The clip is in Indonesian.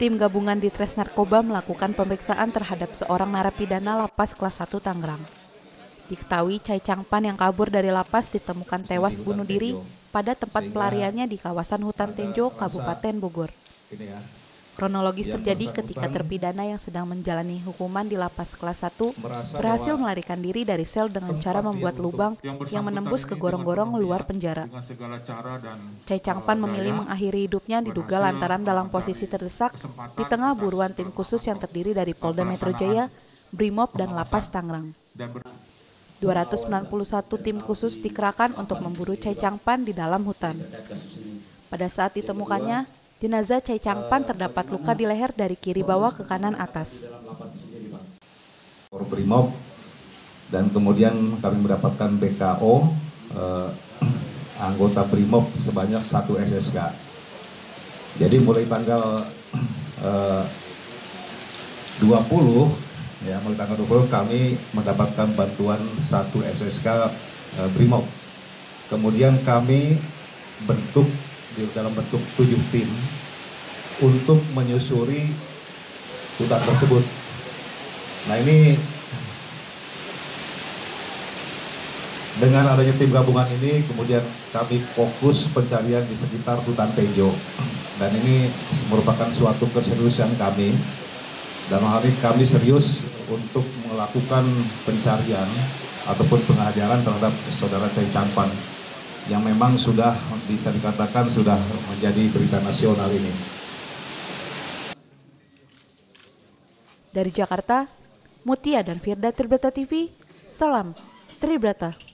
tim gabungan Ditresnarkoba melakukan pemeriksaan terhadap seorang narapidana Lapas kelas 1 Tangerang. Diketahui Cai Changpan yang kabur dari Lapas ditemukan tewas bunuh diri pada tempat pelariannya di kawasan Hutan Tenjo, Kabupaten Bogor. Kronologis terjadi ketika terpidana yang sedang menjalani hukuman di Lapas kelas 1 berhasil melarikan diri dari sel dengan cara membuat lubang yang menembus ke gorong-gorong luar penjara. Cai Changpan memilih mengakhiri hidupnya diduga lantaran dalam posisi terdesak di tengah buruan tim khusus yang terdiri dari Polda Metro Jaya, Brimob, dan Lapas Tangerang. 291 tim khusus dikerahkan untuk memburu Cai Changpan di dalam hutan. Pada saat ditemukannya, jenazah Cai Changpan terdapat luka di leher dari kiri bawah ke kanan atas. Brimob, dan kemudian kami mendapatkan BKO anggota Brimob sebanyak 1 SSK. Jadi mulai tanggal 20, ya, mulai tanggal 20 kami mendapatkan bantuan 1 SSK Brimob. Kemudian kami bentuk dalam bentuk 7 tim untuk menyusuri hutan tersebut. Nah, ini dengan adanya tim gabungan ini kemudian kami fokus pencarian di sekitar Hutan Tenjo, dan ini merupakan suatu keseriusan kami. Dalam hal ini kami serius untuk melakukan pencarian ataupun pengajaran terhadap saudara Cai Changpan yang memang sudah bisa dikatakan sudah menjadi berita nasional ini. Dari Jakarta, Mutia dan Virdha Tribrata TV, salam Tribrata.